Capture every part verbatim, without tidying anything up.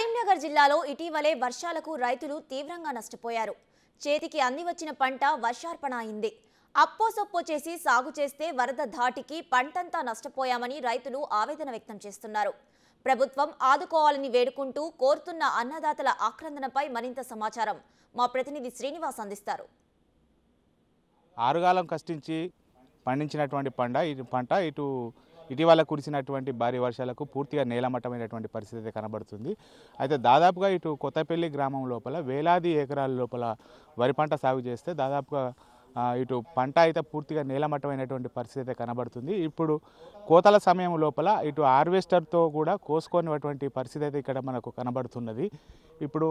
కరీంనగర్ జిల్లాలో ఇటీవలే వర్షాలకు రైతులు తీవ్రంగా నష్టపోయారు. చేతికి అంది వచ్చిన పంట వర్షార్పణ అయింది. అప్పోసొప్పో చేసి సాగు చేస్తే వరద ధాటికి పంటంతా నష్టపోయామని రైతులు ఆవేదన వ్యక్తం చేస్తున్నారు. ప్రభుత్వం ఆదుకోవాలని వేడుకుంటూ కోరుతున్న అన్నదాతల ఆక్రందనపై మరింత సమాచారం మా ప్రతినిధి శ్రీనివాస్ అందిస్తారు. ఆరుగాలం కష్టించి పండించినటువంటి పంట ఇది పంట ఇటు ఇటీవల కురిసినటువంటి భారీ వర్షాలకు పూర్తిగా నేలమట్టమైనటువంటి పరిస్థితి కనబడుతుంది. అయితే దాదాపుగా ఇటు కొత్తపల్లి గ్రామం లోపల వేలాది ఎకరాల లోపల వరి పంట సాగు చేస్తే దాదాపుగా ఇటు పంట అయితే పూర్తిగా నేలమట్టమైనటువంటి పరిస్థితి కనబడుతుంది. ఇప్పుడు కోతల సమయం లోపల ఇటు హార్వెస్టర్తో కూడా కోసుకునేటువంటి పరిస్థితి అయితే ఇక్కడ మనకు కనబడుతున్నది. ఇప్పుడు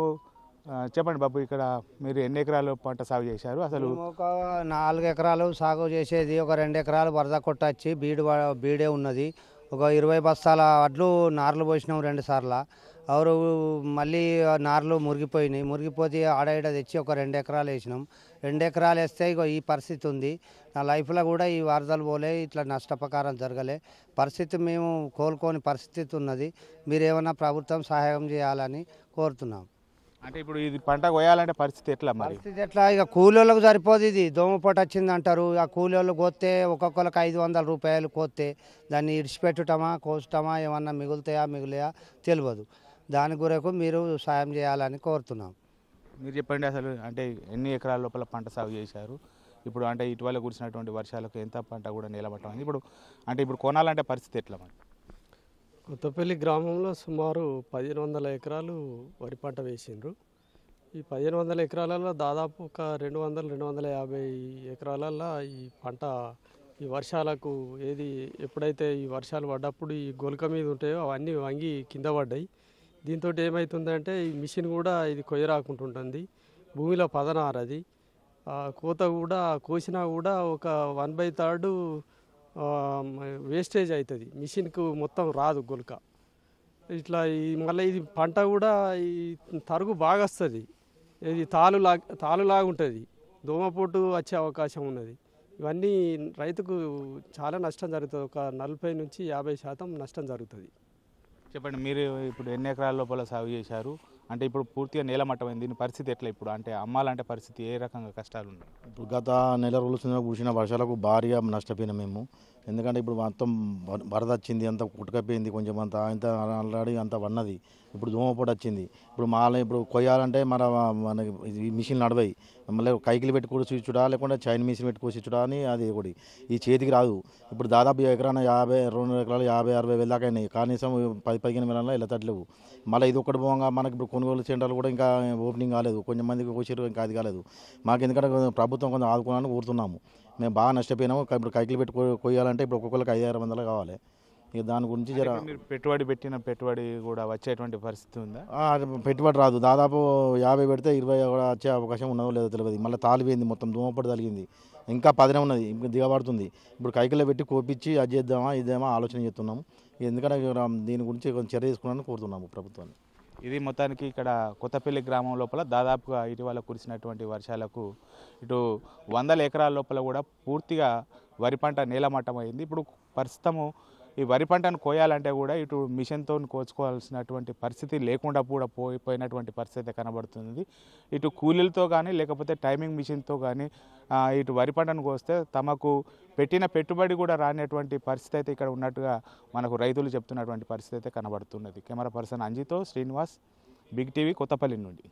చెప్పండి బాబు, ఇక్కడ మీరు ఎన్ని ఎకరాలు పంట సాగు చేశారు? అసలు ఒక నాలుగు ఎకరాలు సాగు చేసేది, ఒక రెండు ఎకరాలు వరద కొట్టచ్చి బీడు బీడే ఉన్నది. ఒక ఇరవై బస్తాల అడ్లు నార్లు పోసినాం రెండు సార్లు. ఎవరు మళ్ళీ నార్లు మురిగిపోయినాయి. మురిగిపోతే ఆడ ఈడ తెచ్చి ఒక రెండు ఎకరాలు వేసినాం. రెండు ఎకరాలు వేస్తే ఇక ఈ పరిస్థితి ఉంది. నా లైఫ్లో కూడా ఈ వరదలు పోలే, ఇట్లా నష్టపకారం జరగలే పరిస్థితి, మేము కోలుకోని పరిస్థితి ఉన్నది. మీరేమన్నా ప్రభుత్వం సహాయం చేయాలని కోరుతున్నాం. అంటే ఇప్పుడు ఇది పంట కోయాలంటే పరిస్థితి ఎట్లా? పరిస్థితి ఎట్లా ఇక కూలీలకు సరిపోదు. ఇది దోమపోటు వచ్చింది అంటారు. ఆ కూలీలు కోస్తే ఒక్కొక్కరికి ఐదు వందల రూపాయలు కోస్తే దాన్ని ఇడిచిపెట్టుటమా కోసటమా ఏమన్నా మిగులుతాయా మిగులయా తెలియదు. దాని గురకు మీరు సాయం చేయాలని కోరుతున్నాం. మీరు చెప్పండి, అసలు అంటే ఎన్ని ఎకరాల లోపల పంట సాగు చేశారు? ఇప్పుడు అంటే ఇటీవల కురిసినటువంటి వర్షాలకు ఎంత పంట కూడా నిలబట్టమైంది? ఇప్పుడు అంటే ఇప్పుడు కొనాలంటే పరిస్థితి ఎట్లా? కొత్తపల్లి గ్రామంలో సుమారు పదిహేను వందల ఎకరాలు వరి పంట వేసిండ్రు. ఈ పదిహేను వందల ఎకరాలలో దాదాపు ఒక రెండు వందల రెండు వందల యాభై ఎకరాలలో ఈ పంట ఈ వర్షాలకు ఏది ఎప్పుడైతే ఈ వర్షాలు పడ్డప్పుడు ఈ గొలక మీద ఉంటాయో అవన్నీ వంగి కింద పడ్డాయి. దీంతో ఏమవుతుందంటే ఈ మిషన్ కూడా ఇది కొయ్యరాకుంటుంటుంది. భూమిలో పదనారది కోత కూడా కోసినా కూడా ఒక వన్ బై థర్డ్ వేస్టేజ్ అవుతుంది. మిషన్కు మొత్తం రాదు గొలక. ఇట్లా ఈ మళ్ళీ ఇది పంట కూడా ఈ తరుగు బాగా వస్తుంది. ఇది తాలులా తాలులాగుంటుంది. దోమపోటు వచ్చే అవకాశం ఉన్నది. ఇవన్నీ రైతుకు చాలా నష్టం జరుగుతుంది. ఒక నలభై నుంచి యాభై శాతం నష్టం జరుగుతుంది. చెప్పండి, మీరు ఇప్పుడు ఎన్ని ఎకరాల లోపల సాగు చేశారు? అంటే ఇప్పుడు పూర్తిగా నేలమట్టమైంది. దీని పరిస్థితి ఎట్లా ఇప్పుడు? అంటే అమ్మాలంటే పరిస్థితి ఏ రకంగా కష్టాలు ఉన్నాయి? ఇప్పుడు గత నెల రోజుల కురిసిన వర్షాలకు భారీగా నష్టపోయినాం మేము. ఎందుకంటే ఇప్పుడు మొత్తం వరద వచ్చింది, అంత కుట్టుకపోయింది. కొంచెం అంత అంత ఆల్రెడీ అంత వన్నది. ఇప్పుడు దోమపోటు వచ్చింది. ఇప్పుడు మాల ఇప్పుడు కొయ్యాలంటే మన మనకి ఈ మిషన్లు నడవాయి. మళ్ళీ కైకిలు పెట్టుకోసిచ్చుడా లేకుండా చైన్ మిషన్ పెట్టుకోసిచ్చుడా అని అది ఒకటి ఈ చేతికి రాదు. ఇప్పుడు దాదాపు ఎకరాన యాభై రెండు ఎకరాలు యాభై అరవై వేల దాకా అయినాయి. కనీసం పది పదిహేను వేల వెళ్ళతట్లేవు. మళ్ళీ ఇది ఒకటి పోగా మనకి ఇప్పుడు కొనుగోలు సెంటర్లు కూడా ఇంకా ఓపెనింగ్ కాలేదు. కొంతమందికి కోసారు, ఇంకా అది కాలేదు మాకు. ఎందుకంటే ప్రభుత్వం కొంచెం ఆదుకోవాలని కోరుతున్నాము. మేము బాగా నష్టపోయినాము. ఇప్పుడు కైకిలు పెట్టుకో కొయ్యాలంటే ఇప్పుడు ఒక్కొక్కరికి ఐదు ఆరు వందలు కావాలి. ఇక దాని గురించి జర పెట్టుబడి పెట్టిన పెట్టుబడి కూడా వచ్చేటువంటి పరిస్థితి ఉందా? పెట్టుబడి రాదు. దాదాపు యాభై పెడితే ఇరవై వచ్చే అవకాశం ఉన్నదో లేదో తెలియదు. మళ్ళీ తాలిపోయింది, మొత్తం దోమపడి తలిగింది. ఇంకా పదిన ఉన్నది, ఇంకా దిగబడుతుంది. ఇప్పుడు కైకిలో పెట్టి కోపించి అది చేద్దామా ఇదేమో ఆలోచన చేస్తున్నాము. ఎందుకంటే దీని గురించి కొంచెం చర్య తీసుకోవాలని కోరుతున్నాము ప్రభుత్వాన్ని. ఇది మొత్తానికి ఇక్కడ కొత్తపల్లి గ్రామం లోపల దాదాపుగా ఇటీవల కురిసినటువంటి వర్షాలకు ఇటు వందల ఎకరాల లోపల కూడా పూర్తిగా వరి పంట నేలమట్టమైంది. ఇప్పుడు ప్రస్తుతము ఈ వరి పంటను కోయాలంటే కూడా ఇటు మిషన్తో కోసుకోవాల్సినటువంటి పరిస్థితి లేకుండా కూడా పోయిపోయినటువంటి పరిస్థితి కనబడుతుంది. ఇటు కూలీలతో కానీ లేకపోతే టైమింగ్ మిషన్తో కానీ ఇటు వరి పంటను కోస్తే తమకు పెట్టిన పెట్టుబడి కూడా రానటువంటి పరిస్థితి అయితే ఇక్కడ ఉన్నట్టుగా మనకు రైతులు చెప్తున్నటువంటి పరిస్థితి అయితే కనబడుతున్నది. కెమెరా పర్సన్ అంజితో శ్రీనివాస్, బిగ్ టీవీ, కొత్తపల్లి నుండి.